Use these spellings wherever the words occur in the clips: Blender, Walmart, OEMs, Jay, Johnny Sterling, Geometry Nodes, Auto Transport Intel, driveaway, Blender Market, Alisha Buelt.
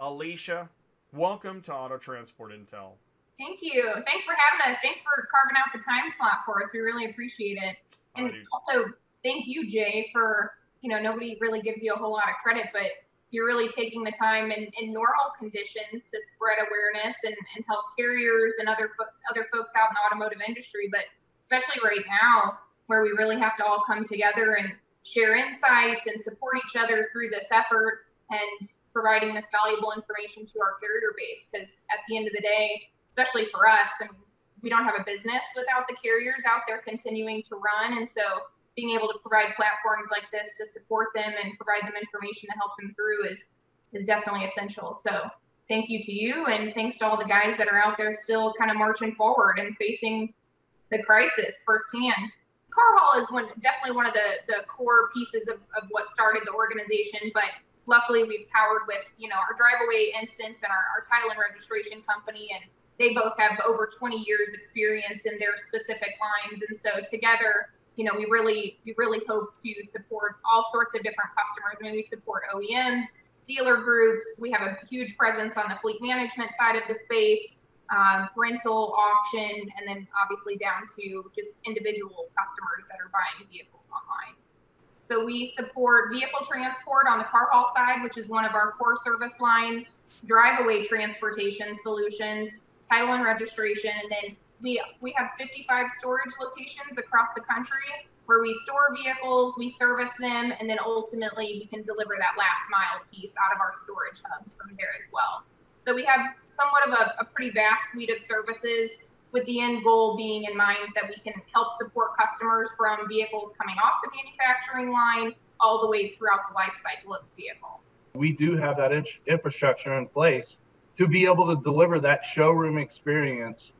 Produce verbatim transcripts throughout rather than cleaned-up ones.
Alisha, welcome to Auto Transport Intel. Thank you. Thanks for having us. Thanks for carving out the time slot for us. We really appreciate it. And Alrighty. Also, thank you, Jay, for, you know, nobody really gives you a whole lot of credit, but you're really taking the time in, in normal conditions to spread awareness and, and help carriers and other other folks out in the automotive industry. But especially right now, where we really have to all come together and share insights and support each other through this effort and providing this valuable information to our carrier base. Because at the end of the day, especially for us, I mean, we don't have a business without the carriers out there continuing to run. And so being able to provide platforms like this to support them and provide them information to help them through is, is definitely essential. So thank you to you, and thanks to all the guys that are out there still kind of marching forward and facing the crisis firsthand. Car haul is one, definitely one of the, the core pieces of, of what started the organization, but luckily we've powered with, you know, our drive away instance and our, our title and registration company, and they both have over twenty years experience in their specific lines. And so together, you know, we really, we really hope to support all sorts of different customers. I mean, we support O E Ms, dealer groups. We have a huge presence on the fleet management side of the space, um, rental, auction, and then obviously down to just individual customers that are buying vehicles online. So we support vehicle transport on the car haul side, which is one of our core service lines, drive away transportation solutions, title and registration, and then we we have fifty-five storage locations across the country where we store vehicles, we service them, and then ultimately we can deliver that last mile piece out of our storage hubs from there as well. So we have somewhat of a, a pretty vast suite of services, with the end goal being in mind that we can help support customers from vehicles coming off the manufacturing line all the way throughout the life cycle of the vehicle. We do have that infrastructure in place to be able to deliver that showroom experience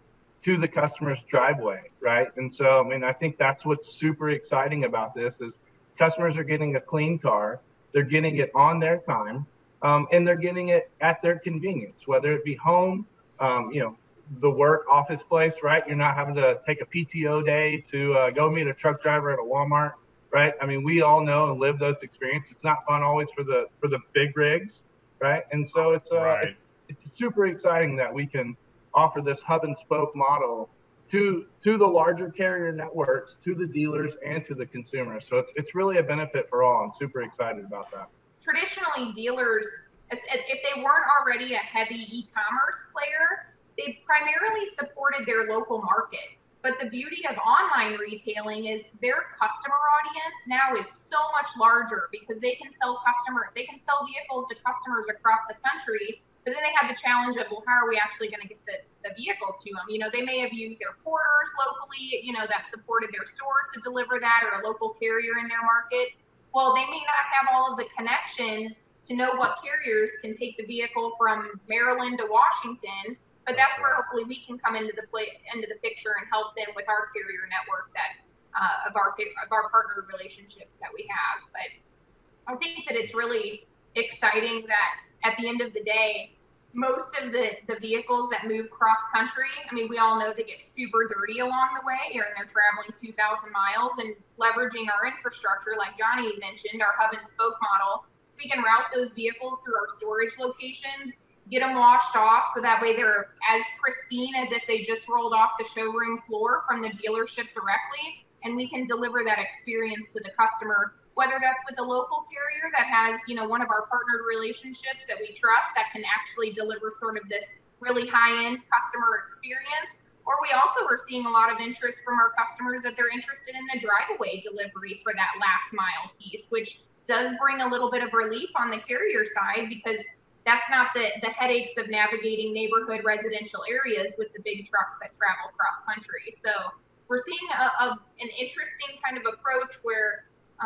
to the customer's driveway, right? And so, I mean, I think that's what's super exciting about this is customers are getting a clean car, they're getting it on their time, um, and they're getting it at their convenience, whether it be home, um, you know, the work office place, right? You're not having to take a P T O day to uh, go meet a truck driver at a Walmart, right? I mean, we all know and live those experiences. It's not fun always for the for the big rigs, right? And so it's uh, right. it's It's super exciting that we can offer this hub and spoke model to to the larger carrier networks, to the dealers, and to the consumers. So it's, it's really a benefit for all. I'm super excited about that. Traditionally, dealers, if they weren't already a heavy e-commerce player, they primarily supported their local market. But the beauty of online retailing is their customer audience now is so much larger, because they can sell customer, they can sell vehicles to customers across the country. But then they have the challenge of, well, how are we actually going to get the, the vehicle to them? You know, they may have used their porters locally, you know, that supported their store to deliver that, or a local carrier in their market. Well, they may not have all of the connections to know what carriers can take the vehicle from Maryland to Washington. But that's where hopefully we can come into the play, into the picture and help them with our carrier network that uh, of our of our partner relationships that we have. But I think that it's really exciting that at the end of the day, most of the, the vehicles that move cross country, I mean, we all know they get super dirty along the way, and they're traveling two thousand miles, and leveraging our infrastructure, like Johnny mentioned, our hub and spoke model, we can route those vehicles through our storage locations, get them washed off, so that way they're as pristine as if they just rolled off the showroom floor from the dealership directly, and we can deliver that experience to the customer, whether that's with a local carrier that has, you know, one of our partnered relationships that we trust that can actually deliver sort of this really high-end customer experience, or we also are seeing a lot of interest from our customers that they're interested in the drive-away delivery for that last mile piece, which does bring a little bit of relief on the carrier side, because that's not the, the headaches of navigating neighborhood residential areas with the big trucks that travel cross-country. So we're seeing a, a, an interesting kind of approach where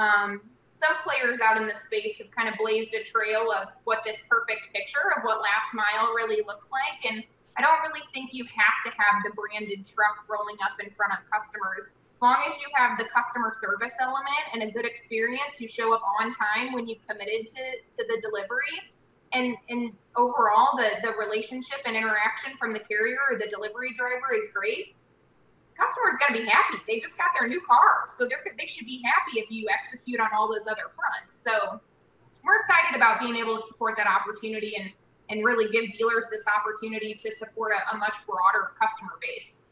Um, some players out in the space have kind of blazed a trail of what this perfect picture of what last mile really looks like. And I don't really think you have to have the branded truck rolling up in front of customers. As long as you have the customer service element and a good experience, you show up on time when you committed to, to the delivery. And, and overall, the, the relationship and interaction from the carrier or the delivery driver is great. Customers got to be happy. They just got their new car, so they should be happy if you execute on all those other fronts. So we're excited about being able to support that opportunity and and really give dealers this opportunity to support a, a much broader customer base.